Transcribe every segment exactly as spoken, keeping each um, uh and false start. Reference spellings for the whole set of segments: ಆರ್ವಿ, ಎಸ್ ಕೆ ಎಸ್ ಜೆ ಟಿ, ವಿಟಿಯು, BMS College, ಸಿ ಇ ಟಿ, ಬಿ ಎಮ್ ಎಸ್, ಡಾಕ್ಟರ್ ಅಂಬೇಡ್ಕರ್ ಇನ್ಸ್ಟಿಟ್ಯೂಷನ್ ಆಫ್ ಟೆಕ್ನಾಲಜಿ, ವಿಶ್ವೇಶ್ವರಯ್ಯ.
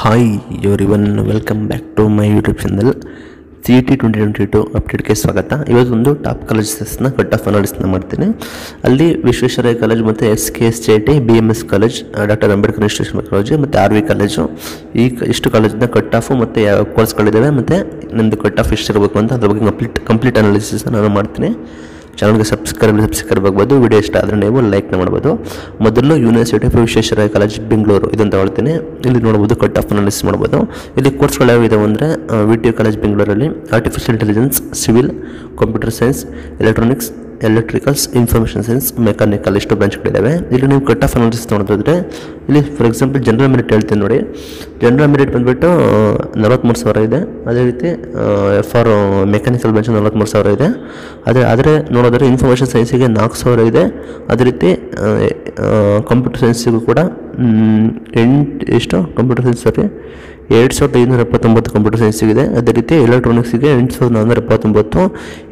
Hi everyone welcome back to my YouTube channel C T twenty twenty two update के स्वागत इवत्तु top कॉलेजसन cut off अनालिसने अल्ली विश्वेश्वरय्या कॉलेज मत्ते S K S J T B M S college doctor Ambedkar institute of technology मत्ते R V college ई इष्टु कॉलेजिन कट ऑफ मत्ते याव कोर्सगळु इदावे मत्ते नंदु कट ऑफ इष्टु इरबेकु अंत अदर बग्गे कंप्लीट कंप्लीट अनालिसिस नानु माड्तीनि। ಚಾನಲ್ಗೆ ಸಬ್ಸ್ಕ್ರೈಬ್ ಸಬ್ಸ್ಕ್ರೈಬ್ ಆಗಬಹುದು, ವಿಡಿಯೋ ಇಷ್ಟ ಆದರೆ ನೀವು ಲೈಕ್ ಮಾಡಬಹುದು। ಮೊದಲು university of ವಿಶ್ವೇಶ್ವರಯ್ಯ college Bengaluru ಇದಂತ ಹೇಳ್ತೀನಿ, ಇಲ್ಲಿ ನೋಡಬಹುದು ಕಟ್ ಆಫ್ ಅನಾಲಿಸಿಸ್ ಮಾಡಬಹುದು। ಇಲ್ಲಿ ಕೋರ್ಸ್ಗಳು ಯಾವ ಇದಾವೆ ಅಂದ್ರೆ ವಿಟಿಯು ಕಾಲೇಜ್ ಬೆಂಗಳೂರಲ್ಲಿ artificial intelligence, civil, computer science, electronics, electricals, information science, mechanical ಇಷ್ಟು ಬ್ರಾಂಚ್ಗಳಿದ್ದಾವೆ। ಇಲ್ಲಿ ನೀವು ಕಟ್ ಆಫ್ ಅನಾಲಿಸಿಸ್ ನೋಡೋದಾದ್ರೆ ಇಲ್ಲಿ ಫಾರ್ ಎಕ್ಸಾಂಪಲ್ ಜನರಲ್ ಮೆರಿಟ್ ಹೇಳ್ತೀನಿ ನೋಡಿ, ಜನರಲ್ ಮೆರಿಟ್ ಬಂದುಬಿಟ್ಟು ನಲವತ್ತ್ಮೂರು ಸಾವಿರ ಇದೆ। ಅದೇ ರೀತಿ ಫಾರ್ ಮೆಕ್ಯಾನಿಕಲ್ ಬ್ರಾಂಚ್ ನಲವತ್ತ್ಮೂರು ಸಾವಿರ ಇದೆ। ಅದೇ ಆದರೆ ನೋಡೋದಾದ್ರೆ ಇನ್ಫಾರ್ಮೇಷನ್ ಸೈನ್ಸಿಗೆ ನಾಲ್ಕು ಸಾವಿರ ಇದೆ। ಅದೇ ರೀತಿ ಕಂಪ್ಯೂಟರ್ ಸೈನ್ಸಿಗೂ ಕೂಡ ಎಂಟು ಎಷ್ಟು ಕಂಪ್ಯೂಟರ್ ಸೈನ್ಸ್ ಸಾರಿ ಎರಡು ಸಾವಿರದ ಐನೂರ ಎಪ್ಪತ್ತೊಂಬತ್ತು ಕಂಪ್ಯೂಟರ್ ಸೈನ್ಸಿಗಿದೆ। ಅದೇ ರೀತಿ ಎಲೆಕ್ಟ್ರಾನಿಕ್ಸಿಗೆ ಎಂಟು ಸಾವಿರದ ನಾನ್ನೂರ ಎಪ್ಪತ್ತೊಂಬತ್ತು,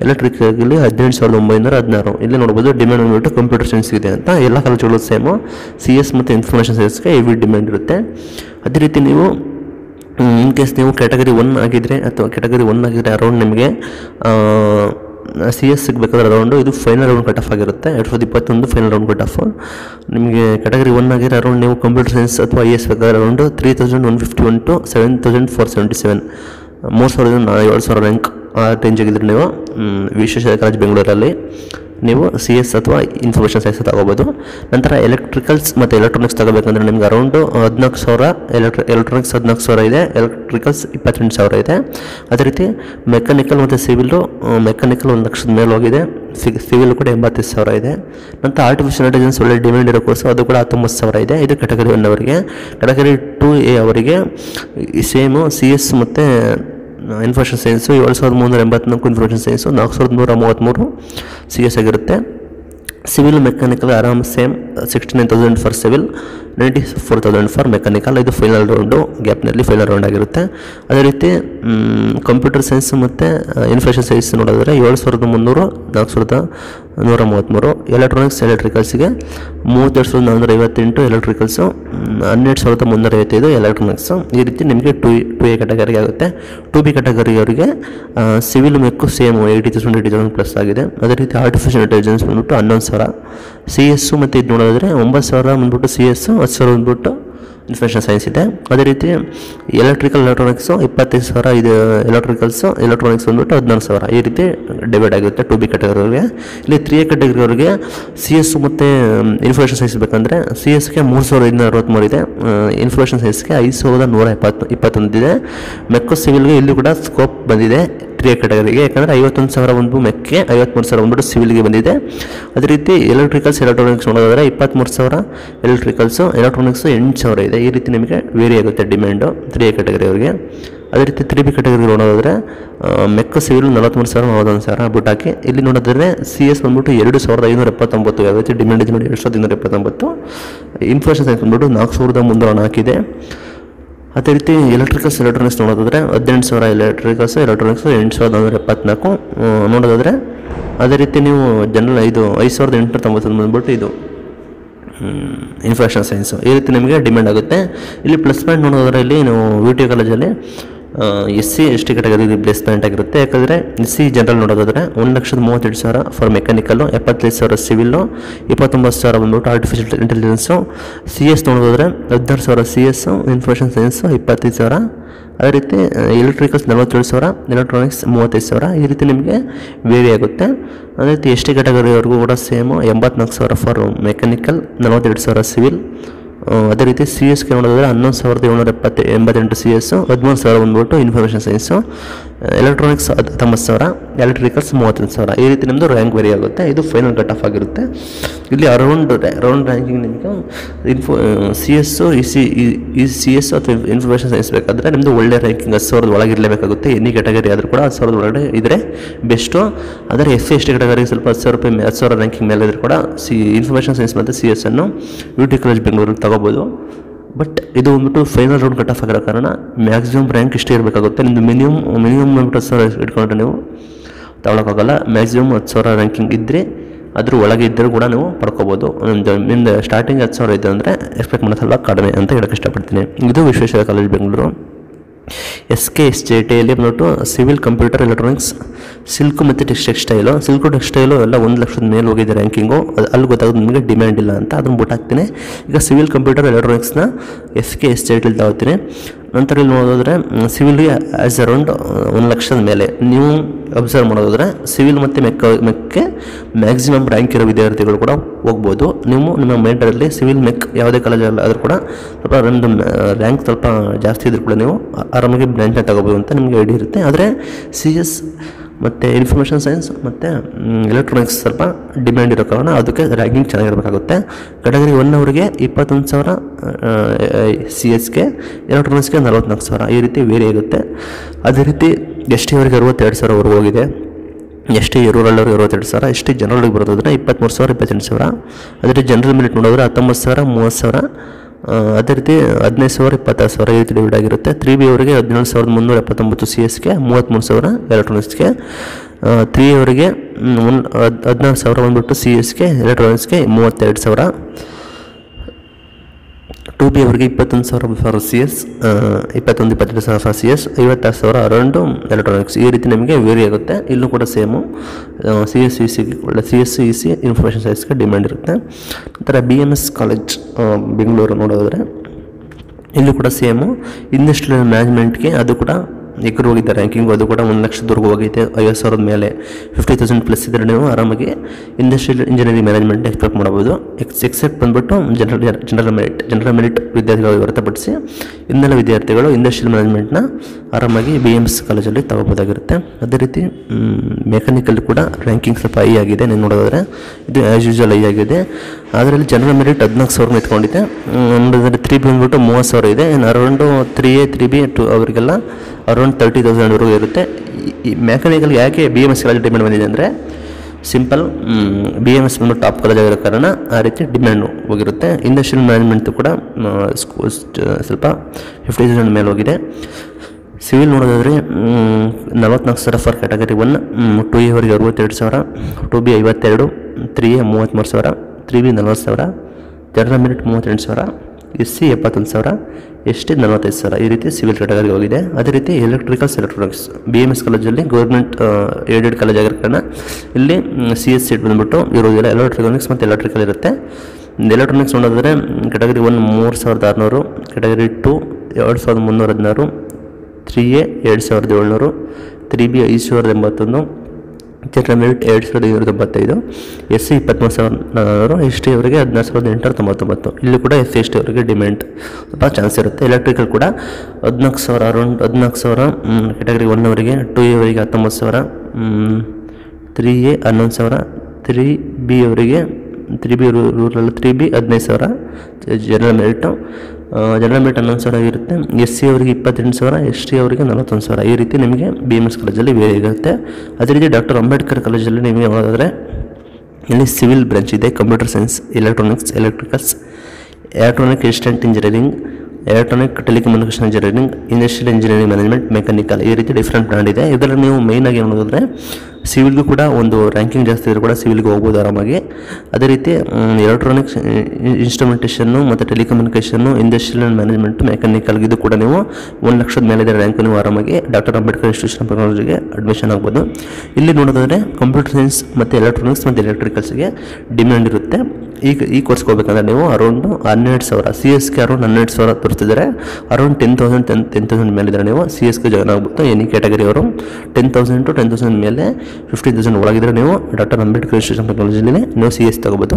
ಎಲೆಕ್ಟ್ರಿಕಲ್ಲಿ ಹದಿನೆಂಟು ಸಾವಿರದ ಒಂಬೈನೂರ ಹದಿನಾರು। ಇಲ್ಲಿ ನೋಡ್ಬೋದು ಡಿಮ್ಯಾಂಡ್ ಬಂದುಬಿಟ್ಟು ಕಂಪ್ಯೂಟರ್ ಸೈನ್ಸಿಗಿದೆ ಅಂತ। ಎಲ್ಲ ಕಾಲೇಜುಗಳು ಸೇಮು, ಸಿ ಎಸ್ ಮತ್ತು ಇನ್ಫಾರ್ಮೇಷನ್ ಸೈನ್ಸ್ಗೆ ಹೆವಿ ಡಿಮ್ಯಾಂಡ್ ಇರುತ್ತೆ। ಅದೇ ರೀತಿ ನೀವು ಇನ್ ಕೇಸ್ ನೀವು ಕ್ಯಾಟಗರಿ ಒನ್ ಆಗಿದ್ದರೆ ಅಥವಾ ಕ್ಯಾಟಗರಿ ಒನ್ ಆಗಿದ್ದರೆ ಅರೌಂಡ್ ನಿಮಗೆ ಸಿ ಎಸ್ ಸಿಗಬೇಕಾದ್ರೆ ರೌಂಡು ಇದು ಫೈನಲ್ ರೌಂಡ್ ಕಟ್ ಆಫ್ ಆಗಿರುತ್ತೆ, ಎರಡು ಸಾವಿರದ ಇಪ್ಪತ್ತೊಂದು ಫೈನಲ್ ರೌಂಡ್ ಕಟ್ ಆಫ್। ನಿಮಗೆ ಕ್ಯಾಟಗರಿ ಒನ್ ಆಗಿರೋ ಅರೌಂಡ್ ನೀವು ಕಂಪ್ಯೂಟರ್ ಸೈನ್ಸ್ ಅಥವಾ ಐ ಎಸ್ ಬೇಕಾದ್ರೆ round three thousand one fifty one two seven thousand four seventy seven ಮೂರು ಸಾವಿರದ ಏಳು ಸಾವಿರ ರ್ಯಾಂಕ್ ಆ ರೇಂಜ್ ಆಗಿದ್ದರೆ ನೀವು ವಿಶ್ವೇಶ್ವರಯ್ಯ ಕಾಲೇಜ್ ಬೆಂಗಳೂರಲ್ಲಿ ನೀವು ಸಿ ಎಸ್ ಅಥವಾ ಇನ್ಫಾರ್ಮೇಷನ್ ಸೈನ್ಸ್ ತಗೋಬೋದು। ನಂತರ ಎಲೆಕ್ಟ್ರಿಕಲ್ಸ್ ಮತ್ತು ಎಲೆಕ್ಟ್ರಾನಿಕ್ಸ್ ತಗೋಬೇಕಂದ್ರೆ ನಿಮ್ಗೆ ಅರೌಂಡು ಹದಿನಾಲ್ಕು ಸಾವಿರ ಎಲೆಕ್ಟ್ರ ಎಲೆಕ್ಟ್ರಾನಿಕ್ಸ್ ಹದಿನಾಲ್ಕು ಸಾವಿರ ಇದೆ, ಎಲೆಕ್ಟ್ರಿಕಲ್ಸ್ ಇಪ್ಪತ್ತೆಂಟು ಸಾವಿರ ಇದೆ। ಅದೇ ರೀತಿ ಮೆಕ್ಯಾನಿಕಲ್ ಮತ್ತು ಸಿವಿಲು ಮೆಕ್ಯಾನಿಕಲ್ ಒಂದು ಲಕ್ಷದ ಮೇಲೆ ಹೋಗಿದೆ, ಸಿವಿಲ್ ಕೂಡ ಎಂಬತ್ತೈದು ಸಾವಿರ ಇದೆ। ನಂತರ ಆರ್ಟಿಫಿಷಿಯಲ್ ಇಂಟೆಲಿಜೆನ್ಸ್ ಒಳ್ಳೆ ಡಿಮ್ಯಾಂಡ್ ಇರೋ ಕೋರ್ಸು ಅದು ಕೂಡ ಹತ್ತೊಂಬತ್ತು ಸಾವಿರ ಇದೆ, ಇದು ಕ್ಯಾಟಗರಿ ಒನ್ ಅವರಿಗೆ। ಕ್ಯಾಟಗರಿ ಟು ಎ ಅವರಿಗೆ ಸೇಮು ಸಿ ಎಸ್ ಮತ್ತು ಇನ್ಫಾರ್ಮೇಷನ್ ಸೈನ್ಸು ಏಳು ಸಾವಿರದ ಮುನ್ನೂರ ಎಂಬತ್ನಾಲ್ಕು ಇನ್ಫಾರ್ಮೇಷನ್ ಸೈನ್ಸು ನಾಲ್ಕು ಸಾವಿರದ ನೂರ ಮೂವತ್ತ್ಮೂರು ಸಿ ಎಸ್ ಆಗಿರುತ್ತೆ। ಸಿವಿಲ್ ಮೆಕ್ಯಾನಿಕಲ್ ಆರಾಮ್ same sixty nine thousand for civil, ninety four thousand for mechanical, ಇದು ಫೈನಲ್ ರೌಂಡು ಗ್ಯಾಪ್ನಲ್ಲಿ ಫೈನಲ್ ರೌಂಡ್ ಆಗಿರುತ್ತೆ। ಅದೇ ರೀತಿ ಕಂಪ್ಯೂಟರ್ ಸೈನ್ಸ್ ಮತ್ತು ಇನ್ಫಾರ್ಮೇಷನ್ ಸೈನ್ಸ್ ನೋಡಿದ್ರೆ ಏಳು ಸಾವಿರದ ಮುನ್ನೂರು ನಾಲ್ಕು ಸಾವಿರದ ನೂರ ಮೂವತ್ತ್ಮೂರು, ಎಲೆಕ್ಟ್ರಾನಿಕ್ಸ್ ಎಲೆಕ್ಟ್ರಿಕಲ್ಸ್ಗೆ ಮೂವತ್ತೆರಡು ಸಾವಿರದ ನಾನ್ನೂರ ಐವತ್ತೆಂಟು ಎಲೆಕ್ಟ್ರಿಕಲ್ಸು, ಹನ್ನೆರಡು ಸಾವಿರದ ಮುನ್ನೂರ ಐವತ್ತೈದು ಎಲೆಕ್ಟ್ರಾನಿಕ್ಸು। ಈ ರೀತಿ ನಿಮಗೆ ಟು ಟು ಎ ಕ್ಯಾಟಗರಿಗೆ ಆಗುತ್ತೆ। ಟು ಬಿ ಕ್ಯಾಟಗರಿ ಅವರಿಗೆ civil mech same eighty thousand eighty thousand plus ಆಗಿದೆ। ಅದೇ ರೀತಿ ಆರ್ಟಿಫಿಷಿಯಲ್ ಇಂಟೆಲಿಜೆನ್ಸ್ ಬಂದುಬಿಟ್ಟು ಹನ್ನೊಂದು ಸಾವಿರ ಸಿ ಎಸ್ಸು ಮತ್ತು ಇದು ನೋಡೋದಾದರೆ ಒಂಬತ್ತು ಸಾವಿರ ಬಂದುಬಿಟ್ಟು ಸಿ ಎಸ್ಸು, ಹತ್ತು ಸಾವಿರ ಬಂದುಬಿಟ್ಟು ಇನ್ಫಾರ್ಮೇಷನ್ ಸೈನ್ಸ್ ಇದೆ। ಅದೇ ರೀತಿ ಎಲೆಕ್ಟ್ರಿಕಲ್ ಎಲೆಕ್ಟ್ರಾನಿಕ್ಸು ಇಪ್ಪತ್ತೈದು ಸಾವಿರ ಇದು ಎಲೆಕ್ಟ್ರಿಕಲ್ಸು, ಎಲೆಕ್ಟ್ರಾನಿಕ್ಸ್ ಬಂದುಬಿಟ್ಟು ಹದಿನಾರು ಸಾವಿರ, ಈ ರೀತಿ ಡಿವೈಡ್ ಆಗುತ್ತೆ ಟು ಬಿ ಕ್ಯಾಟಗರಿಗೆ। ಇಲ್ಲಿ ತ್ರೀ ಎ ಕ್ಯಾಟಗರಿವರೆಗೆ ಸಿ ಎಸ್ ಮತ್ತು ಇನ್ಫಾರ್ಮೇಷನ್ ಸೈನ್ಸ್ ಬೇಕಂದರೆ ಸಿ ಎಸ್ಗೆ ಮೂರು ಸಾವಿರದ ಇನ್ನೂರ ಅರವತ್ತ್ಮೂರು ಇದೆ, ಇನ್ಫಾರ್ಮೇಷನ್ ಸೈನ್ಸ್ಗೆ ಐದು ಸಾವಿರದ ನೂರ ಎಪ್ಪತ್ತು ಇಪ್ಪತ್ತೊಂದಿದೆ, ಮೆಕ್ಕೋ ಸಿವಿಲ್ಗೆ ಇಲ್ಲಿ ಕೂಡ ಸ್ಕೋಪ್ ಬಂದಿದೆ ತ್ರೀ ಎ ಕ್ಯಾಟಗರಿಗೆ, ಯಾಕಂದರೆ ಐವತ್ತೊಂದು ಸಾವಿರ ಒಂದು ಮೆಕ್ಕೆ ಐವತ್ತ್ಮೂರು ಸಾವಿರ ಬಂದ್ಬಿಟ್ಟು ಸಿವಿಲ್ಗೆ ಬಂದಿದೆ। ಅದೇ ರೀತಿ ಎಲೆಕ್ಟ್ರಿಕಲ್ಸ್ ಎಲೆಕ್ಟ್ರಾನಿಕ್ಸ್ ನೋಡೋದಾದರೆ ಇಪ್ಪತ್ತ್ಮೂರು ಸಾವಿರ ಎಲೆಕ್ಟ್ರಿಕಲ್ಸು, ಎಲೆಕ್ಟ್ರಾನಿಕ್ಸು ಎಂಟು ಸಾವಿರ ಇದೆ। ಈ ರೀತಿ ನಿಮಗೆ ವೇರಿ ಆಗುತ್ತೆ ಡಿಮ್ಯಾಂಡು ತ್ರೀ ಎ ಕ್ಯಾಟಗರಿ ಅವರಿಗೆ। ಅದೇ ರೀತಿ ತ್ರೀ ಬಿ ಕ್ಯಾಟಗರಿ ನೋಡೋದಾದರೆ ಮೆಕ್ಕ ಸಿವಿಲ್ ನಲವತ್ತ್ಮೂರು ಸಾವಿರ ಮೂವತ್ತೊಂದು ಸಾವಿರ ಬಿಟ್ಟಾಕಿ ಇಲ್ಲಿ ನೋಡೋದಾದರೆ ಸಿ ಎಸ್ ಬಂದುಬಿಟ್ಟು ಎರಡು ಸಾವಿರದ ಐನೂರ ಎಪ್ಪತ್ತೊಂಬತ್ತು ಯಾವ ರೀತಿ ಡಿಮ್ಯಾಂಡ್ ಇದೆ ನೋಡಿ, ಎರಡು ಸಾವಿರದ ಇನ್ನೂರ ಎಪ್ಪತ್ತೊಂಬತ್ತು, ಇನ್ಫಾರ್ಮೇಷನ್ ಸೈನ್ಸ್ ಬಂದುಬಿಟ್ಟು ನಾಲ್ಕು ಸಾವಿರದ ಮುನ್ನೂರ ನಾಲ್ಕಿದೆ। ಅದೇ ರೀತಿ ಎಲೆಕ್ಟ್ರಿಕಲ್ಸ್ ಎಲೆಕ್ಟ್ರಾನಿಕ್ಸ್ ನೋಡೋದಾದರೆ ಹದಿನೆಂಟು ಸಾವಿರ ಎಲೆಕ್ಟ್ರಿಕಲ್ಸ್ ಎಲೆಕ್ಟ್ರಾನಿಕ್ಸು ಎಂಟು ಸಾವಿರದ ನಾನ್ನೂರ ಎಪ್ಪತ್ತ್ನಾಲ್ಕು ನೋಡೋದಾದರೆ। ಅದೇ ರೀತಿ ನೀವು ಜನರಲ್ ಇದು ಐದು ಸಾವಿರದ ಎಂಟುನೂರ ತೊಂಬತ್ತೊಂದು ಬಂದುಬಿಟ್ಟು ಇದು ಇನ್ಫಾರ್ಮೇಷನ್ ಸೈನ್ಸು, ಈ ರೀತಿ ನಿಮಗೆ ಡಿಮ್ಯಾಂಡ್ ಆಗುತ್ತೆ। ಇಲ್ಲಿ ಪ್ಲಸ್ ಪಾಯಿಂಟ್ ನೋಡೋದಾದ್ರೆ ಇಲ್ಲಿ ನಾವು ವಿ ಟಿ ಯು ಕಾಲೇಜಲ್ಲಿ S C S T category placement ಆಗಿರುತ್ತೆ, ಯಾಕಂದರೆ ಎಸ್ ಸಿ ಜನರಲ್ ನೋಡೋದಾದರೆ ಒಂದು ಲಕ್ಷದ ಮೂವತ್ತೆರಡು ಸಾವಿರ ಫಾರ್ ಮೆಕ್ಯಾನಿಕಲ್ಲು, ಎಪ್ಪತ್ತೈದು ಸಾವಿರ ಸಿವಿಲ್ಲು, ಇಪ್ಪತ್ತೊಂಬತ್ತು ಸಾವಿರ ಬಂದುಬಿಟ್ಟು ಆರ್ಟಿಫಿಷಿಯಲ್ ಇಂಟೆಲಿಜೆನ್ಸು, ಸಿ ಎಸ್ ನೋಡೋದಾದರೆ ಹದಿನಾರು ಸಾವಿರ ಸಿ ಎಸ್ಸು, ಇನ್ಫಾರ್ಮೇಷನ್ ಸೈನ್ಸು ಇಪ್ಪತ್ತೈದು ಸಾವಿರ, ಅದೇ ರೀತಿ ಎಲೆಕ್ಟ್ರಿಕಲ್ಸ್ ನಲವತ್ತೇಳು ಸಾವಿರ, ಎಲೆಕ್ಟ್ರಾನಿಕ್ಸ್ ಮೂವತ್ತೈದು ಸಾವಿರ, ಈ ರೀತಿ ನಿಮಗೆ ವೇರಿ ಆಗುತ್ತೆ। ಅದೇ ರೀತಿ ಎಸ್ ಟಿ ಕ್ಯಾಟಗರಿವರೆಗೂ ಕೂಡ ಸೇಮು ಎಂಬತ್ನಾಲ್ಕು ಸಾವಿರ ಫಾರ್ ಮೆಕ್ಯಾನಿಕಲ್, ನಲವತ್ತೆರಡು ಸಾವಿರ ಸಿವಿಲ್। ಅದೇ ರೀತಿ ಸಿ ಎಸ್ಗೆ ನೋಡೋದಾದರೆ ಹನ್ನೊಂದು ಸಾವಿರದ ಏಳ್ನೂರ ಎಪ್ಪತ್ತು ಎಂಬತ್ತೆಂಟು ಸಿ ಎಸ್ಸು, ಹದಿಮೂರು ಸಾವಿರ ಬಂದುಬಿಟ್ಟು ಇನ್ಫಾರ್ಮೇಷನ್ ಸೈನ್ಸು, ಎಲೆಕ್ಟ್ರಾನಿಕ್ಸ್ ಹತ್ತೊಂಬತ್ತು ಸಾವಿರ, ಎಲೆಕ್ಟ್ರಿಕಲ್ಸ್ ಮೂವತ್ತೊಂದು ಸಾವಿರ, ಈ ರೀತಿ ನಿಮ್ಮದು ರ್ಯಾಂಕ್ ವೇರಿ ಆಗುತ್ತೆ। ಇದು ಫೈನಲ್ ಕಟ್ ಆಫ್ ಆಗಿರುತ್ತೆ। ಇಲ್ಲಿ ಅರೌಂಡ್ ರೌಂಡ್ ರ್ಯಾಂಕಿಂಗ್ ನಿಮಗೆ info C S E C E C S ಅಥವಾ ಇನ್ಫಾರ್ಮೇಷನ್ ಸೈನ್ಸ್ ಬೇಕಾದರೆ ನಿಮ್ಮದು ಒಳ್ಳೆ ರ್ಯಾಂಕಿಂಗ್ ಹತ್ತು ಸಾವಿರದ ಒಳಗಿರಲೇಬೇಕಾಗುತ್ತೆ, ಎನಿ ಕ್ಯಾಟಗರಿ ಆದರೂ ಕೂಡ ಹತ್ತು ಸಾವಿರದ ಒಳಗಡೆ ಇದ್ದರೆ ಬೆಸ್ಟು। ಆದರೆ ಎಸ್ ಸಿ ಎಸ್ ಟಿ ಕ್ಯಾಟಗರಿಗೆ ಸ್ವಲ್ಪ ಹತ್ತು ಸಾವಿರ ರೂಪಾಯಿ ಹತ್ತು ಸಾವಿರ ರ್ಯಾಂಕಿಂಗ್ ಮೇಲೆ ಇದ್ರೂ ಕೂಡ ಸಿ ಇನ್ಫಾರ್ಮೇಷನ್ ಸೈನ್ಸ್ ಮತ್ತು ಸಿ ಎಸ್ಸನ್ನು ಯು ಟಿ ಕಾಲೇಜ್ ಬೆಂಗಳೂರಲ್ಲಿ ತಗೋಬೋದು। ಬಟ್ ಇದು ಬಂದ್ಬಿಟ್ಟು ಫೈನಲ್ ರೌಂಡ್ ಕಟ್ ಆಫ್ ಆಗಿರೋ ಕಾರಣ ಮ್ಯಾಕ್ಸಿಮಮ್ ರ್ಯಾಂಕ್ ಇಷ್ಟೇ ಇರಬೇಕಾಗುತ್ತೆ, ನಿಮ್ಮದು ಮಿನಿಮಮ್ ಮಿನಿಮಮ್ ಬಂದ್ಬಿಟ್ಟು ಹತ್ತು ಸಾವಿರ ಇಟ್ಕೊಂಡ್ರೆ ನೀವು ತಗೊಳಕ್ಕಾಗಲ್ಲ, ಮ್ಯಾಕ್ಸಿಮಮ್ ಹತ್ತು ಸಾವಿರ ರ್ಯಾಂಕಿಂಗ್ ಇದ್ದರೆ ಅದ್ರ ಒಳಗೆ ಇದ್ದರೂ ಕೂಡ ನೀವು ಪಡ್ಕೋಬಹುದು. ನಿಮ್ದು ಸ್ಟಾರ್ಟಿಂಗ್ ಹತ್ತು ಸಾವಿರ ಇದೆ ಅಂದರೆ ಎಕ್ಸ್ಪೆಕ್ಟ್ ಮಾಡೋದಲ್ಲ ಕಡಿಮೆ ಅಂತ ಹೇಳಕ್ಕೆ ಇಷ್ಟಪಡ್ತೀನಿ. ಇದು ವಿಶ್ವೇಶ್ವರಯ್ಯ college Bengaluru. ಎಸ್ ಕೆ ಎಸ್ ಜೆ ಟಿ ಅಲ್ಲಿ ಬಂದ್ಬಿಟ್ಟು ಸಿವಿಲ್, ಕಂಪ್ಯೂಟರ್, ಎಲೆಕ್ಟ್ರಾನಿಕ್ಸ್, ಸಿಲ್ಕು ಮತ್ತು ಟೆಕ್ಸ್ಟೈಲು. ಸಿಲ್ಕು ಟೆಕ್ಸ್ಟೈಲು ಎಲ್ಲ ಒಂದು ಲಕ್ಷದ ಮೇಲೆ ಹೋಗಿದೆ ರ್ಯಾಂಕಿಂಗು. ಅಲ್ಲಿ ಗೊತ್ತಾಗೋದು ನಿಮಗೆ ಡಿಮ್ಯಾಂಡ್ ಇಲ್ಲ ಅಂತ ಅದನ್ನು ಬಿಟ್ಟಾಗ್ತೀನಿ. ಈಗ ಸಿವಿಲ್, ಕಂಪ್ಯೂಟರ್, ಎಲೆಕ್ಟ್ರಾನಿಕ್ಸ್ನ ಎಸ್ ಕೆ ಎಸ್ ಜೆ ಟಿ ಅಲ್ಲಿ ತಗೋತೀನಿ. ನಂತರ ಇಲ್ಲಿ ನೋಡೋದಾದರೆ ಸಿವಿಲ್ಗೆ ಆ್ಯಸ್ ಅರೌಂಡ್ ಒಂದು ಲಕ್ಷದ ಮೇಲೆ. ನೀವು ಅಬ್ಸರ್ವ್ ಮಾಡೋದಾದರೆ ಸಿವಿಲ್ ಮತ್ತು ಮೆಕ್ಕ ಮೆಕ್ಕೆ ಮ್ಯಾಕ್ಸಿಮಮ್ ರ್ಯಾಂಕ್ ಇರೋ ವಿದ್ಯಾರ್ಥಿಗಳು ಕೂಡ ಹೋಗ್ಬೋದು. ನೀವು ನಿಮ್ಮ ಮೇಡರಲ್ಲಿ ಸಿವಿಲ್, ಮೆಕ್ ಯಾವುದೇ ಕಾಲೇಜಲ್ಲಿ ಆದರೂ ಕೂಡ ಸ್ವಲ್ಪ ಒಂದು ರ್ಯಾಂಕ್ ಸ್ವಲ್ಪ ಜಾಸ್ತಿ ಇದ್ರೂ ಕೂಡ ನೀವು ಆರಾಮಾಗಿ ಬ್ರ್ಯಾಂಡ್ನ ತಗೋಬೋದು ಅಂತ ನಿಮಗೆ ಐಡಿಯಾ ಇರುತ್ತೆ. ಆದರೆ ಸಿ ಎಸ್ ಮತ್ತು ಇನ್ಫಾರ್ಮೇಷನ್ ಸೈನ್ಸ್ ಮತ್ತು ಎಲೆಕ್ಟ್ರಾನಿಕ್ಸ್ ಸ್ವಲ್ಪ ಡಿಮ್ಯಾಂಡ್ ಇರೋ ಕಾರಣ ಅದಕ್ಕೆ ರ್ಯಾಂಕಿಂಗ್ ಚೆನ್ನಾಗಿರಬೇಕಾಗುತ್ತೆ. ಕ್ಯಾಟಗರಿ ಒನ್ ಅವರಿಗೆ ಇಪ್ಪತ್ತೊಂದು ಸಾವಿರ ಸಿ ಎಸ್ಗೆ, ಎಲೆಕ್ಟ್ರಾನಿಕ್ಸ್ಗೆ ನಲವತ್ತ್ನಾಲ್ಕು ಸಾವಿರ ಈ ರೀತಿ ವೇರಿ ಆಗುತ್ತೆ. ಅದೇ ರೀತಿ ಎಸ್ ಟಿ ಅವರಿಗೆ ಅರವತ್ತೆರಡು ಸಾವಿರವರೆಗೂ ಹೋಗಿದೆ. ಎಸ್ ಟಿ ರೂರಲ್ವರೆಗೆ ಅರವತ್ತೆರಡು ಸಾವಿರ, ಎಸ್ ಟಿ ಜನರಲ್ಗೆ ಬರೋದಾದರೆ ಇಪ್ಪತ್ತ್ಮೂರು ಸಾವಿರ, ಇಪ್ಪತ್ತೆಂಟು ಸಾವಿರ. ಅದೇ ರೀತಿ ಜನರಲ್ ಮೆರಿಟ್ ನೋಡಿದ್ರೆ ಹತ್ತೊಂಬತ್ತು ಸಾವಿರ, ಮೂವತ್ತು ಸಾವಿರ, ಅದೇ ರೀತಿ ಹದಿನೈದು ಸಾವಿರ, ಇಪ್ಪತ್ತಾರು ಸಾವಿರ ಈ ರೀತಿ ಡಿವೈಡ್ ಆಗಿರುತ್ತೆ. ತ್ರೀ ಬಿ ಅವರಿಗೆ ಹದಿನೇಳು ಸಾವಿರದ ಮುನ್ನೂರ ಎಪ್ಪತ್ತೊಂಬತ್ತು ಸಿ ಎಸ್ಗೆ, ಮೂವತ್ತ್ಮೂರು ಸಾವಿರ ಎಲೆಕ್ಟ್ರಾನಿಕ್ಸ್ಗೆ. ತ್ರೀ ಅವರಿಗೆ ಒಂದು ಹದಿನಾರು ಸಾವಿರ ಬಂದುಬಿಟ್ಟು ಸಿ ಎಸ್ಗೆ, ಎಲೆಕ್ಟ್ರಾನಿಕ್ಸ್ಗೆ ಮೂವತ್ತೆರಡು ಸಾವಿರ. ಟು ಬಿ ಅವರಿಗೆ ಇಪ್ಪತ್ತೊಂದು ಸಾವಿರ ಫಾರ್ ಸಿ ಎಸ್, ಇಪ್ಪತ್ತೊಂದು ಇಪ್ಪತ್ತೆರಡು ಸಾವಿರ ಫಾರ್ ಸಿ ಎಸ್, ಐವತ್ತಾರು ಸಾವಿರ ಅರೌಂಡು ಎಲೆಕ್ಟ್ರಾನಿಕ್ಸ್ ಈ ರೀತಿ ನಿಮಗೆ ವೇರಿ ಆಗುತ್ತೆ. ಇಲ್ಲೂ ಕೂಡ same C S E C ಒಳ್ಳೆ C S E C information ಸೈನ್ಸ್ಗೆ ಡಿಮ್ಯಾಂಡ್ ಇರುತ್ತೆ. ನಂತರ ಬಿ ಎಮ್ ಎಸ್ college Bengaluru ನೋಡೋದಾದರೆ ಇಲ್ಲೂ ಕೂಡ ಸೇಮು ಇಂಡಸ್ಟ್ರಿಯಲ್ ಮ್ಯಾನೇಜ್ಮೆಂಟ್ಗೆ ಅದು ಕೂಡ ಎಕರು ಹೋಗಿದೆ ರ್ಯಾಂಕಿಂಗು. ಅದು ಕೂಡ ಒಂದು ಲಕ್ಷದವರೆಗೂ ಹೋಗೈತೆ, ಐವತ್ತು ಸಾವಿರದ ಮೇಲೆ. ಫಿಫ್ಟಿ ತೌಸಂಡ್ ಪ್ಲಸ್ ಇದ್ದರೆ ನೀವು ಆರಾಮಾಗಿ ಇಂಡಸ್ಟ್ರಿಯಲ್ ಇಂಜಿನಿಯರಿಂಗ್ ಮ್ಯಾನೇಜ್ಮೆಂಟ್ ಎಕ್ಸ್ಪೆಕ್ಟ್ ಮಾಡ್ಬೋದು. ಎಕ್ಸ್ ಎಕ್ಸೆಪ್ಟ್ ಬಂದುಬಿಟ್ಟು general general merit general merit ವಿದ್ಯಾರ್ಥಿಗಳಿಗೆ ಹೊರತುಪಡಿಸಿ ಇನ್ನೆಲ್ಲ ವಿದ್ಯಾರ್ಥಿಗಳು ಇಂಡಸ್ಟ್ರಿಯಲ್ ಮ್ಯಾನೇಜ್ಮೆಂಟ್ನ ಆರಾಮಾಗಿ ಬಿ ಎಮ್ ಎಸ್ ಕಾಲೇಜಲ್ಲಿ ತಗೋಬೋದಾಗಿರುತ್ತೆ. ಅದೇ ರೀತಿ ಮೆಕ್ಯಾನಿಕಲ್ ಕೂಡ ರ್ಯಾಂಕಿಂಗ್ ಸ್ವಲ್ಪ ಹೈ ಆಗಿದೆ ನೀವು ನೋಡೋದಾದರೆ. ಇದು ಆ್ಯಸ್ ಯೂಶ್ವಲ್ ಹೈ ಆಗಿದೆ. ಅದರಲ್ಲಿ ಜನರಲ್ ಮೆರಿಟ್ ಹದಿನಾಲ್ಕು ಸಾವಿರ ಎತ್ಕೊಂಡಿದೆ. ಅಂದರೆ ತ್ರೀ ಬಿ ಬಂದುಬಿಟ್ಟು ಮೂವತ್ತು ಸಾವಿರ ಇದೆ. ಇನ್ನು around three A three B two ಅವರಿಗೆಲ್ಲ ಅರೌಂಡ್ ತರ್ಟಿ ತೌಸಂಡ್ವರೆಗೂ ಇರುತ್ತೆ. ಈ ಮೆಕ್ಯಾನಿಕಲ್ಗೆ ಯಾಕೆ ಬಿ ಎಮ್ ಎಸ್ college demand ಬಂದಿದೆ ಅಂದರೆ ಸಿಂಪಲ್ ಬಿ ಎಮ್ ಎಸ್ ಬಂದು ಟಾಪ್ ಕಾಲೇಜ್ ಆಗಿರೋ ಕಾರಣ ಆ ರೀತಿ ಡಿಮ್ಯಾಂಡ್ ಹೋಗಿರುತ್ತೆ. ಇಂಡಸ್ಟ್ರಿಯಲ್ ಮ್ಯಾನೇಜ್ಮೆಂಟ್ ಕೂಡ ಸ್ಕೂಲ್ಸ್ ಸ್ವಲ್ಪ ಫಿಫ್ಟಿ ತೌಸಂಡ್ ಮೇಲೆ ಹೋಗಿದೆ. ಸಿವಿಲ್ ನೋಡೋದಾದರೆ ನಲವತ್ತ್ನಾಲ್ಕು ಸಾವಿರ for category one, two A ಅವರಿಗೆ ಅರವತ್ತೆರಡು ಸಾವಿರ, ಟು ಬಿ ಐವತ್ತೆರಡು, ತ್ರೀ ಎ ಮೂವತ್ತ್ಮೂರು ಸಾವಿರ, ತ್ರೀ ಬಿ ನಲ್ವತ್ತು ಸಾವಿರ, ಜನರಲ್ ಮೆರಿಟ್ ಮೂವತ್ತೆಂಟು ಸಾವಿರ, ಎಸ್ ಸಿ ಎಪ್ಪತ್ತೊಂದು ಸಾವಿರ, ಎಸ್ ಟಿ ನಲವತ್ತೈದು ಸಾವಿರ ಈ ರೀತಿ ಸಿವಿಲ್ ಕ್ಯಾಟಗರಿಗೆ ಹೋಗಿದೆ. ಅದೇ ರೀತಿ electricals, electronics ಬಿ ಎಮ್ ಎಸ್ ಕಾಲೇಜಲ್ಲಿ ಗೌರ್ಮೆಂಟ್ ಏಡೆಡ್ ಕಾಲೇಜ್ ಆಗಿರೋ ಕಾರಣ ಇಲ್ಲಿ ಸಿ ಎಸ್ ಸೀಟ್ ಬಂದುಬಿಟ್ಟು ಇರೋದಿಲ್ಲ. ಎಲೆಕ್ಟ್ರಾನಿಕ್ಸ್ ಮತ್ತು ಎಲೆಕ್ಟ್ರಿಕಲ್ ಇರುತ್ತೆ. ಎಲೆಕ್ಟ್ರಾನಿಕ್ಸ್ ನೋಡಿದ್ರೆ ಕ್ಯಾಟಗರಿ ಒನ್ ಮೂರು ಸಾವಿರದ ಆರುನೂರು, ಕ್ಯಾಟಗರಿ ಟು ಎರಡು ಸಾವಿರದ ಮುನ್ನೂರ ಹದಿನಾರು, ತ್ರೀ ಎ ಎರಡು ಸಾವಿರದ ಏಳ್ನೂರು, ತ್ರೀ ಬಿ ಐದು ಸಾವಿರದ ಎಂಬತ್ತೊಂದು, ಜನರಲ್ ಮೆರಿಟ್ ಎರಡು ಸಾವಿರದ ಇನ್ನೂರ ತೊಂಬತ್ತೈದು, ಎಸ್ ಸಿ ಇಪ್ಪತ್ತ್ಮೂರು ಸಾವಿರದ ನಾನ್ನೂರು, ಎಸ್ ಟಿ ಅವರಿಗೆ ಹದಿನಾರು ಸಾವಿರದ ಎಂಟುನೂರ ತೊಂಬತ್ತೊಂಬತ್ತು. ಇಲ್ಲೂ ಕೂಡ ಎಸ್ ಸಿ ಎಸ್ ಟಿ ಅವರಿಗೆ ಡಿಮ್ಯಾಂಡ್ ಸ್ವಲ್ಪ ಚಾನ್ಸ್ ಇರುತ್ತೆ. ಎಲೆಕ್ಟ್ರಿಕಲ್ ಕೂಡ ಹದಿನಾಲ್ಕು ಸಾವಿರ ಅರೌಂಡ್ ಹದಿನಾಲ್ಕು ಸಾವಿರ ಕ್ಯಾಟಗರಿ ಒನ್ ಅವರಿಗೆ, ಟು ಎ ಅವರಿಗೆ ಹತ್ತೊಂಬತ್ತು ಸಾವಿರ, ತ್ರೀ ಎ ಹನ್ನೊಂದು ಸಾವಿರ, ತ್ರೀ ಬಿ ಅವರಿಗೆ three B rural three B ಹದಿನೈದು ಸಾವಿರ ಜನರಲ್ ಮೆರಿಟು ಜನರಲ್ ಮೆರಿಟ್ ಹನ್ನೊಂದು ಸಾವಿರ ಆಗಿರುತ್ತೆ. ಎಸ್ ಸಿ ಅವರಿಗೆ ಇಪ್ಪತ್ತೆಂಟು ಸಾವಿರ, ಎಸ್ ಟಿ ಅವರಿಗೆ ನಲವತ್ತೊಂದು ಸಾವಿರ ಈ ರೀತಿ ನಿಮಗೆ ಬಿ ಎಮ್ ಎಸ್ ಕಾಲೇಜಲ್ಲಿ ವೇರಿ ಆಗಿರುತ್ತೆ. ಅದೇ ರೀತಿ ಡಾಕ್ಟರ್ ಅಂಬೇಡ್ಕರ್ ಕಾಲೇಜಲ್ಲಿ ನಿಮಗೆ ನೋಡಿದ್ರೆ ಇಲ್ಲಿ ಸಿವಿಲ್ ಬ್ರಾಂಚ್ ಇದೆ, computer science, electronics, electricals, electronic assistant engineering, electronic telecommunication engineering, industrial engineering management, mechanical ಈ ರೀತಿ ಡಿಫ್ರೆಂಟ್ ಬ್ರ್ಯಾಂಡ್ ಇದೆ. ಇದರಲ್ಲಿ ನೀವು ಮೇಯ್ನಾಗಿ ನೋಡಿದ್ರೆ ಸಿವಿಲ್ಗೂ ಕೂಡ ಒಂದು ರ್ಯಾಂಕಿಂಗ್ ಜಾಸ್ತಿ ಇದ್ದರೂ ಕೂಡ ಸಿವಿಲ್ಗೆ ಹೋಗ್ಬೋದು ಆರಾಮಾಗಿ. ಅದೇ ರೀತಿ ಎಲೆಕ್ಟ್ರಾನಿಕ್ಸ್, ಇನ್ಸ್ಟ್ರುಮೆಂಟೇಷನ್ನು ಮತ್ತು ಟೆಲಿಕಮ್ಯುನಿಕೇಷನ್ನು, ಇಂಡಸ್ಟ್ರಿಯಲ್ ಮ್ಯಾನೇಜ್ಮೆಂಟು, ಮೆಕ್ಯಾನಿಕಲ್ಗಿದು ಕೂಡ ನೀವು ಒಂದು ಲಕ್ಷದ ಮೇಲಿದೆ ರ್ಯಾಂಕು ನೀವು ಆರಾಮಾಗಿ ಡಾಕ್ಟರ್ ಅಂಬೇಡ್ಕರ್ ಇನ್ಸ್ಟಿಟ್ಯೂಷನ್ ಆಫ್ ಟೆಕ್ನಾಲಜಿಗೆ ಅಡ್ಮಿಷನ್ ಆಗ್ಬೋದು. ಇಲ್ಲಿ ನೋಡೋದಾದರೆ ಕಂಪ್ಯೂಟರ್ ಸೈನ್ಸ್ ಮತ್ತು ಎಲೆಕ್ಟ್ರಾನಿಕ್ಸ್ ಮತ್ತು ಎಲೆಕ್ಟ್ರಿಕಲ್ಸ್ಗೆ ಡಿಮ್ಯಾಂಡ್ ಇರುತ್ತೆ. ಈಗ ಈ ಕೋರ್ಸ್ಗೆ ಹೋಗ್ಬೇಕಂದ್ರೆ ನೀವು ಅರೌಂಡು ಹನ್ನೆರಡು ಸಾವಿರ ಸಿ ಎಸ್ಗೆ ಅರೌಂಡ್ ಹನ್ನೆರಡು ಸಾವಿರ ತೋರಿಸ್ತಿದ್ದಾರೆ. Around ten thousand ten ten thousand ಮೇಲಿದ್ದರೆ ನೀವು ಸಿ ಎಸ್ಗೆ ಜಾಯ್ನ್ ಆಗ್ಬೋದು. ಎನಿ ಕ್ಯಾಟಗರಿ ಅವರು ten thousand to ten thousand ಮೇಲೆ ಫಿಫ್ಟಿ ತೌಸಂಡ್ ಒಳಗಿದ್ರೆ ನೀವು ಡಾಕ್ಟರ್ ಅಂಬೇಡ್ಕರ್ ಇನ್ಸ್ಟಿಟ್ಯೂಷನ್ ಆಫ್ ಟೆಕ್ನಾಲಜಿನೇ ನೀವು ಸಿ ಎಸ್ ತಗೋಬೋದು.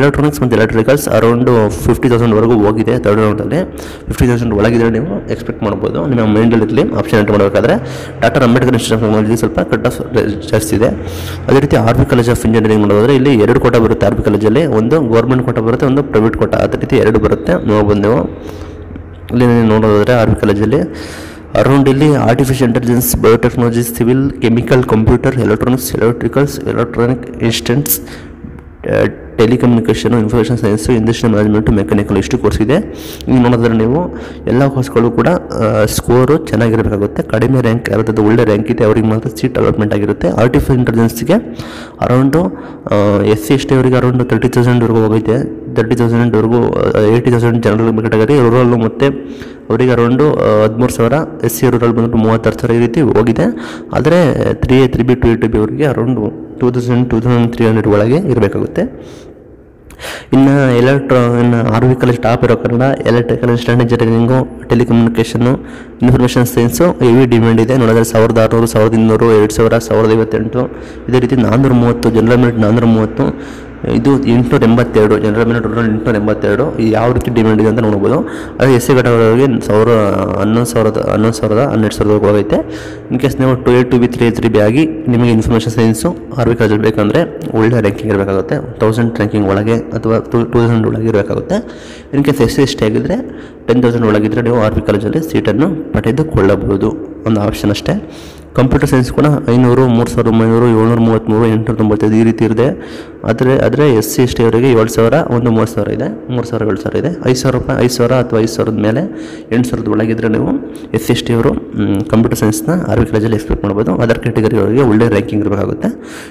ಎಲೆಕ್ಟ್ರಾನಿಕ್ಸ್ ಮತ್ತು ಎಲೆಕ್ಟ್ರಿಕಲ್ಸ್ ಅರೌಂಡು ಫಿಫ್ಟಿ ತೌಸಂಡ್ವರೆಗೂ ಹೋಗಿದೆ ತರ್ಡ್ ರೌಂಡಲ್ಲಿ. ಫಿಫ್ಟಿ ತೌಸಂಡ್ ಒಳಗಿದ್ರೆ ನೀವು ಎಕ್ಸ್ಪೆಕ್ಟ್ ಮಾಡ್ಬೋದು. ನಿಮ್ಮ ಮೈಂಡಲ್ಲಿ ಆಪ್ಷನ್ ಎಂಟರ್ ಮಾಡಬೇಕಾದ್ರೆ ಡಾಕ್ಟರ್ ಅಂಬೇಡ್ಕರ್ ಇನ್ಸ್ಟಿಟ್ಯೂಷನ್ ಆಫ್ ಟೆಕ್ನಾಲಜಿ ಸ್ವಲ್ಪ ಕಟ್ ಆಫ್ ಜಾಸ್ತಿ ಇದೆ. ಅದೇ ರೀತಿ R B college of engineering ನೋಡೋದ್ರೆ ಇಲ್ಲಿ ಎರಡು ಕೋಟ ಬರುತ್ತೆ ಆರ್ ಬಿ ಕಾಲೇಜಲ್ಲಿ, ಒಂದು ಗೌರ್ಮೆಂಟ್ ಕೋಟ ಬರುತ್ತೆ, ಒಂದು ಪ್ರೈವೇಟ್ ಕೋಟ, ಅದೇ ರೀತಿ ಎರಡು ಬರುತ್ತೆ ನೋಡ್ಬೋದು ನೀವು. ಇಲ್ಲಿ ನೋಡೋದಾದರೆ ಆರ್ ಬಿ ಕಾಲೇಜಲ್ಲಿ ಅರೌಂಡ್ ಇಲ್ಲಿ artificial intelligence, biotechnology, civil, chemical, computer, electronics, electricals, electronic instants, telecommunication, information science, industrial management, mechanical ಇಷ್ಟು ಕೋರ್ಸ್ ಇದೆ. ಈಗ ನೋಡಿದ್ರೆ ನೀವು ಎಲ್ಲ ಕೋರ್ಸ್ಗಳು ಕೂಡ ಸ್ಕೋರು ಚೆನ್ನಾಗಿರಬೇಕಾಗುತ್ತೆ. ಕಡಿಮೆ ರ್ಯಾಂಕ್ ಯಾರದ್ದು ಒಳ್ಳೆ ರ್ಯಾಂಕ್ ಇದೆ ಅವ್ರಿಗೆ ಮಾತ್ರ ಸೀಟ್ ಅಲಾಟ್ಮೆಂಟ್ ಆಗಿರುತ್ತೆ. ಆರ್ಟಿಫಿಷಿಯಲ್ ಇಂಟೆಲಿಜೆನ್ಸ್ಗೆ around S C S T ಅವರಿಗೆ ಅರೌಂಡ್ ತರ್ಟಿ ತೌಸಂಡ್ವರೆಗೂ ಹೋಗೈತೆ. ತರ್ಟಿ ತೌಸಂಡ್ವರೆಗೂ eighty thousand general category, rural ಮತ್ತು ಅವರಿಗೆ ಅರೌಂಡು ಹದಿಮೂರು ಸಾವಿರ, ಎಸ್ ಸಿ ರೂರಲ್ ಬಂದ್ಬಿಟ್ಟು ಮೂವತ್ತಾರು ಸಾವಿರ ಈ ರೀತಿ ಹೋಗಿದೆ. ಆದರೆ three A three B two A two B ಅವರಿಗೆ around two thousand two thousand three hundred ಒಳಗೆ ಇರಬೇಕಾಗುತ್ತೆ. ಇನ್ನು ಎಲೆಕ್ಟ್ರಾ ಇನ್ನು ಆರ್ವಿ ಕಾಲೇಜ್ ಟಾಪ್ ಇರೋ ಕಾರಣ electrical instrument engineering, telecommunication, information science heavy demand ಇದೆ. ನೋಡಿದ್ರೆ ಸಾವಿರದ ಆರುನೂರು, ಸಾವಿರದ ಇನ್ನೂರು, ಎರಡು ಸಾವಿರ, ಸಾವಿರದ ಐವತ್ತೆಂಟು, ಇದೇ ರೀತಿ ನಾನ್ನೂರ ಮೂವತ್ತು ಜನರಲ್ ಮೆರಿಟ್, ನಾನ್ನೂರ ಮೂವತ್ತು ಇದು ಎಂಟುನೂರ ಎಂಬತ್ತೆರಡು ಜನರಲ್ ಮೆರಿಟ್, ಟೋಟಲ್ ಎಂಟುನೂರ ಎಂಬತ್ತೆರಡು ಯಾವ ರೀತಿ ಡಿಮ್ಯಾಂಡ್ ಇದೆ ಅಂತ ನೋಡ್ಬೋದು. ಅದೇ ಎಸ್ ಸಿ ಘಟಕಗಳಿಗೆ ಸಾವಿರ ಹನ್ನೊಂದು ಸಾವಿರದ ಹನ್ನೊಂದು ಸಾವಿರದ ಹನ್ನೆರಡು ಸಾವಿರದವರೆಗೂ ಹೋಗೈತೆ. ಇನ್ ಕೇಸ್ ನೀವು two A two B three A three B ಆಗಿ ನಿಮಗೆ ಇನ್ಫಾರ್ಮೇಷನ್ ಸೈನ್ಸು ಆರ್ವಿ ಕಾಲೇಜಲ್ಲಿ ಬೇಕಂದರೆ ಒಳ್ಳೆ ರ್ಯಾಂಕಿಂಗ್ ಇರಬೇಕಾಗುತ್ತೆ. ತೌಸಂಡ್ ರ್ಯಾಂಕಿಂಗ್ ಒಳಗೆ ಅಥವಾ ಟೂ ಟೂ ತೌಸಂಡ್ ಒಳಗೆ ಇರಬೇಕಾಗುತ್ತೆ. In case S C S T ಆಗಿದ್ದರೆ ಟೆನ್ ತೌಸಂಡ್ ಒಳಗಿದ್ದರೆ ನೀವು ಆರ್ವಿ ಕಾಲೇಜಲ್ಲಿ ಸೀಟನ್ನು ಪಡೆದುಕೊಳ್ಳಬಹುದು. ಒಂದು ಆಪ್ಷನ್ ಅಷ್ಟೇ. ಕಂಪ್ಯೂಟರ್ ಸೈನ್ಸ್ ಕೂಡ ಐನೂರು, ಮೂರು ಸಾವಿರದ ಒಂಬೈನೂರು, ಏಳ್ನೂರ ಮೂವತ್ತ್ಮೂರು, ಎಂಟುನೂರ ತೊಂಬತ್ತೈದು ಈ ರೀತಿ ಇದೆ. ಆದರೆ ಆದರೆ ಎಸ್ ಸಿ ಎಸ್ ಟಿ ಅವರಿಗೆ ಏಳು ಸಾವಿರ ಒಂದು ಮೂರು ಸಾವಿರ ಇದೆ, ಮೂರು ಸಾವಿರ ಏಳು ಸಾವಿರ ಇದೆ. ಐದು ಸಾವಿರ ರೂಪಾಯಿ ಐದು ಸಾವಿರ ಅಥವಾ ಐದು ಸಾವಿರದ ಮೇಲೆ ಎಂಟು ಸಾವಿರದ ಒಳಗಿದ್ದರೆ ನೀವು ಎಸ್ ಸಿ ಎಸ್ ಟಿ ಅವರು ಕಂಪ್ಯೂಟರ್ ಸೈನ್ಸ್ನ ಆರ್ವಿ ಕಾಲೇಜಲ್ಲಿ ಎಕ್ಸ್ಪೆಕ್ಟ್ ಮಾಡ್ಬೋದು. ಅದರ್ ಕ್ಯಾಟಗರಿ ಅವರಿಗೆ ಒಳ್ಳೆ ರ್ಯಾಂಕಿಂಗ್ ಇರಬೇಕಾಗುತ್ತೆ.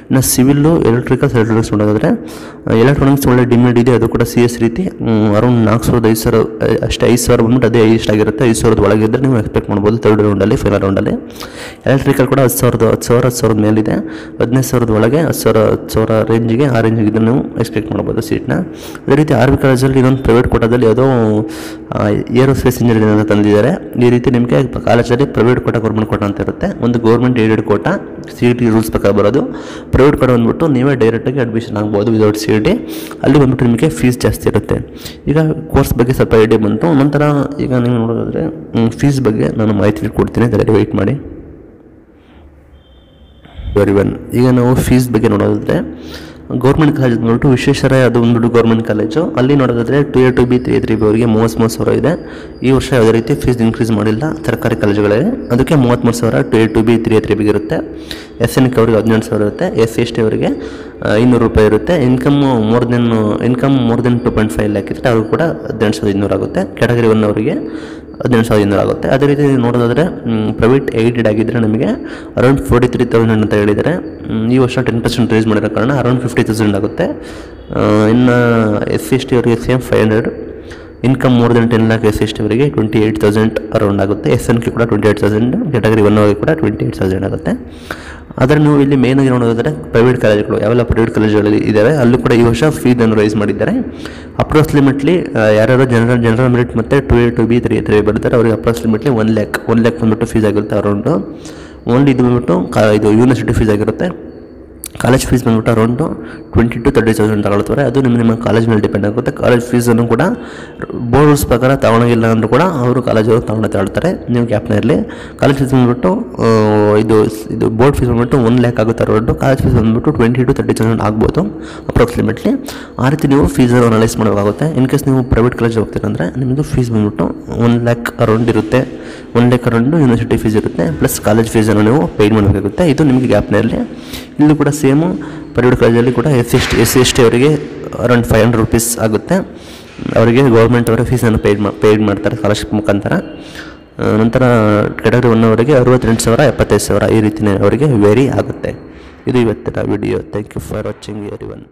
ಇನ್ನು ಸಿವಿಲ್ಲು, ಎಲೆಕ್ಟ್ರಿಕಲ್ಸ್, ಎಲೆಕ್ಟ್ರಾನಿಕ್ಸ್ ನೋಡೋದಾದರೆ ಎಲೆಕ್ಟ್ರಾನಿಕ್ಸ್ ಒಳ್ಳೆ ಡಿಮ್ಯಾಂಡ್ ಇದೆ. ಅದು ಕೂಡ ಸಿ ಎಸ್ ರೀತಿ ಅರೌಂಡ್ ನಾಲ್ಕು ಸಾವಿರದ ಐದು ಸಾವಿರ ಅಷ್ಟೇ, ಐದು ಸಾವಿರ ಬಂದ್ಬಿಟ್ಟು ಅದೇ ಐಸ್ಟ್ ಆಗಿರುತ್ತೆ. ಐದು ಸಾವಿರದ ಒಳಗಿದ್ದರೆ ನೀವು ಎಕ್ಸ್ಪೆಕ್ಟ್ ಮಾಡ್ಬೋದು ಥರ್ಡ್ ರೌಂಡಲ್ಲಿ, ಫೈನಲ್ ರೌಂಡಲ್ಲಿ. ಎಲೆಕ್ಟ್ರಿಕಲ್ ಕೂಡ ಹತ್ತು ಸಾವಿರದ ಹತ್ತು ಸಾವಿರ ಹತ್ತು ಸಾವಿರದ ಮೇಲಿದೆ. ಹದಿನೈದು ಸಾವಿರದ ಒಳಗೆ ಹತ್ತು ಸಾವಿರ ಹತ್ತು ಸಾವಿರ ರೇಂಜಿಗೆ ಆ ರೇಂಜಿಗೆ ಇದನ್ನು ನೀವು ಎಕ್ಸ್ಪೆಕ್ಟ್ ಮಾಡ್ಬೋದು ಸೀಟ್ನ. ಅದೇ ರೀತಿ ಆರ್ವಿ ಕಾಲೇಜಲ್ಲಿ ಇನ್ನೊಂದು ಪ್ರೈವೇಟ್ ಕೋಟಾದಲ್ಲಿ ಯಾವುದೋ ಏರೋಸ್ಪೇಸ್ ಇಂಜಿನಿಯರಿಂಗ್ ಅಂತ ತಂದಿದ್ದಾರೆ. ಈ ರೀತಿ ನಿಮಗೆ ಕಾಲೇಜಲ್ಲಿ ಪ್ರೈವೇಟ್ ಕೋಟಾ, ಗೌರ್ಮೆಂಟ್ ಕೋಟಾ ಅಂತ ಇರುತ್ತೆ. ಒಂದು government aided quota ಸಿ ಇ ಟಿ rules ಪ್ರಕಾರ ಬರೋದು. ಪ್ರೈವೇಟ್ ಕೋಟಾ ಬಂದ್ಬಿಟ್ಟು ನೀವೇ ಡೈರೆಕ್ಟಾಗಿ ಅಡ್ಮಿಷನ್ ಆಗ್ಬೋದು ವಿದೌಟ್ ಸಿ ಇ ಟಿ. ಅಲ್ಲಿ ಬಂದ್ಬಿಟ್ಟು ನಿಮಗೆ ಫೀಸ್ ಜಾಸ್ತಿ ಇರುತ್ತೆ. ಈಗ ಕೋರ್ಸ್ ಬಗ್ಗೆ ಸ್ವಲ್ಪ ಐಡಿಯಾ ಬಂತು. ನಂತರ ಈಗ ನೀವು ನೋಡೋದಾದರೆ ಫೀಸ್ ಬಗ್ಗೆ ನಾನು ಮಾಹಿತಿ ಕೊಡ್ತೀನಿ, ಅದರಲ್ಲಿ ವೆಯ್ಟ್ ಮಾಡಿ. ವೆರಿ ವೆಲ್, ಈಗ ನಾವು ಫೀಸ್ ಬಗ್ಗೆ ನೋಡೋದಾದರೆ ಗೌರ್ಮೆಂಟ್ ಕಾಲೇಜ್ ಬಂದ್ಬಿಟ್ಟು ವಿಶ್ವೇಶ್ವರಯ್ಯ ಅದು ಒಂದು ಗೌರ್ಮೆಂಟ್ ಕಾಲೇಜು. ಅಲ್ಲಿ ನೋಡೋದಾದರೆ two A two B three three B ಅವರಿಗೆ ಮೂವತ್ತ್ಮೂರು ಸಾವಿರ ಇದೆ. ಈ ವರ್ಷ ಯಾವುದೇ ರೀತಿ ಫೀಸ್ ಇನ್ಕ್ರೀಸ್ ಮಾಡಿಲ್ಲ ಸರ್ಕಾರಿ ಕಾಲೇಜುಗಳಿಗೆ. ಅದಕ್ಕೆ ಮೂವತ್ತ್ಮೂರು ಸಾವಿರ two A two B three A three ಬಿಗೆ ಇರುತ್ತೆ. ಎಸ್ ಎನ್ ಕೆ ಅವರಿಗೆ ಹದಿನೆಂಟು ಸಾವಿರ ಇರುತ್ತೆ. ಎಸ್ ಸಿ ಎಸ್ ಟಿ ಅವರಿಗೆ ಇನ್ನೂರು ರೂಪಾಯಿ ಇರುತ್ತೆ. Income more than income more than two point five lakh ಇದ್ದರೆ ಅವ್ರಿಗೆ ಕೂಡ ಹದಿನೆಂಟು ಸಾವಿರದ ಇನ್ನೂರು ಆಗುತ್ತೆ. ಕ್ಯಾಟಗರಿ ಒನ್ ಅವರಿಗೆ ಹದಿನೆಂಟು ಸಾವಿರದ ಇನ್ನೂರು ಆಗುತ್ತೆ. ಅದೇ ರೀತಿ ನೋಡೋದಾದರೆ ಪ್ರೈವೇಟ್ ಏಯ್ಡೆಡ್ ಆಗಿದ್ದರೆ ನಮಗೆ ಅರೌಂಡ್ ಫೋರ್ಟಿ ತ್ರೀ ತೌಸಂಡ್ ಅಂತ ಹೇಳಿದರೆ ಈ ವರ್ಷ ಟೆನ್ ಪರ್ಸೆಂಟ್ ರೈಸ್ ಮಾಡಿರೋ ಕಾರಣ ಅರೌಂಡ್ ಫಿಫ್ಟಿ ತೌಸಂಡ್ ಆಗುತ್ತೆ. ಇನ್ನು ಎಸ್ ಸಿ ಎಸ್ ಟಿ ಅವರಿಗೆ same five hundred. Income more than ten lakh S C S T ಅವರಿಗೆ ಟ್ವೆಂಟಿ ಏಯ್ಟ್ ತೌಸಂಡ್ ಅರೌಂಡ್ ಆಗುತ್ತೆ. ಎಸ್ ಎನ್ ಕೆ ಕೂಡ twenty eight thousand, category one ಅವರಿಗೆ ಕೂಡ ಟ್ವೆಂಟಿ ಏಯ್ಟ್ ತೌಸಂಡ್ ಆಗುತ್ತೆ. ಆದರೆ ನೀವು ಇಲ್ಲಿ ಮೇನಾಗಿ ನೋಡೋದಾದರೆ ಪ್ರೈವೇಟ್ ಕಾಲೇಜುಗಳು ಯಾವೆಲ್ಲ ಪ್ರೈವೇಟ್ ಕಾಲೇಜುಗಳಲ್ಲಿ ಇದ್ದಾವೆ ಅಲ್ಲೂ ಕೂಡ ಈ ವರ್ಷ ಫೀಸನ್ನು ರೈಸ್ ಮಾಡಿದ್ದಾರೆ. ಅಪ್ರಾಕ್ಸಿಮೇಟ್ಲಿ ಯಾರ್ಯಾರು ಜನರಲ್ ಜನರಲ್ ಮೆರಿಟ್ ಮತ್ತು two A two B three three ಬರ್ತಾರೆ ಅವ್ರಿಗೆ approximately one lakh one lakh ಬಂದ್ಬಿಟ್ಟು ಫೀಸ್ ಆಗಿರುತ್ತೆ ಅರೌಂಡು. ಓನ್ಲಿ ಇದು ಬಂದ್ಬಿಟ್ಟು ಕಾ ಇದು ಯೂನಿವರ್ಸಿಟಿ ಫೀಸ್ ಆಗಿರುತ್ತೆ. ಕಾಲೇಜ್ ಫೀಸ್ ಬಂದ್ಬಿಟ್ಟು around twenty to thirty thousand ತಗೊಳ್ತಾರೆ. ಅದು ನಿಮ್ಮ ನಿಮ್ಮ ಕಾಲೇಜ್ ಮೇಲೆ ಡಿಪೆಂಡ್ ಆಗುತ್ತೆ. ಕಾಲೇಜ್ ಫೀಸನ್ನು ಕೂಡ ಬೋರ್ಡ್ ರೂಲ್ಸ್ ಪ್ರಕಾರ ತಗೊಳಗಿಲ್ಲ ಅಂದರೂ ಕೂಡ ಅವರು ಕಾಲೇಜವರು ತಗೊಂಡು ತಗೊಳ್ತಾರೆ. ನೀವು ಕ್ಯಾಪ್ನ ಇರಲಿ. ಕಾಲೇಜ್ ಫೀಸ್ ಬಂದ್ಬಿಟ್ಟು ಇದು ಇದು ಬೋರ್ಡ್ ಫೀಸ್ ಬಂದ್ಬಿಟ್ಟು ಒನ್ ಲ್ಯಾಕ್ ಆಗುತ್ತೆ ಅರೌಂಡು. ಕಾಲೇಜ್ ಫೀಸ್ ಬಂದ್ಬಿಟ್ಟು ಟ್ವೆಂಟಿ ಟು ತರ್ಟಿ ತೌಸಂಡ್ ಆಗ್ಬೋದು ಅಪ್ರಾಕ್ಸಿಮೇಟ್ಲಿ. ಆ ರೀತಿ ನೀವು ಫೀಸನ್ನು ಅನಲೈಸ್ ಮಾಡಬೇಕಾಗುತ್ತೆ. ಇನ್ ಕೇಸ್ ನೀವು ಪ್ರೈವೇಟ್ ಕಾಲೇಜ್ ಹೋಗ್ತೀರಂದರೆ ನಿಮ್ಮದು ಫೀಸ್ ಬಂದ್ಬಿಟ್ಟು ಒನ್ ಲ್ಯಾಕ್ ಅರೌಂಡ್ ಇರುತ್ತೆ. One lakh around university fees ಇರುತ್ತೆ, ಪ್ಲಸ್ ಕಾಲೇಜ್ ಫೀಸನ್ನು ನೀವು ಪೇಯ್ಡ್ ಮಾಡಬೇಕಾಗುತ್ತೆ. ಇದು ನಿಮಗೆ ಗ್ಯಾಪ್ನ ಇರಲಿ. ಇಲ್ಲೂ ಕೂಡ ಸೇಮು ಪ್ರೈವೇಟ್ ಕಾಲೇಜಲ್ಲಿ ಕೂಡ S C S T S C S T ಅವರಿಗೆ ಅರೌಂಡ್ ಫೈವ್ ಹಂಡ್ರೆಡ್ ರುಪೀಸ್ ಆಗುತ್ತೆ. ಅವರಿಗೆ ಗೌರ್ಮೆಂಟ್ ಅವರ ಫೀಸನ್ನು ಪೇಯ್ಡ್ ಮಾ ಪೇಯ್ಡ್ ಮಾಡ್ತಾರೆ ಸ್ಕಾಲರ್ಶಿಪ್ ಮುಖಾಂತರ. ನಂತರ ಕೆಟಗರಿ ಒನ್ ಅವರಿಗೆ ಅರವತ್ತೆಂಟು ಸಾವಿರ ಎಪ್ಪತ್ತೈದು ಸಾವಿರ ಈ ರೀತಿಯೇ ಅವರಿಗೆ ವೇರಿ ಆಗುತ್ತೆ. ಇದು ಇವತ್ತಿನ video. Thank you for watching everyone.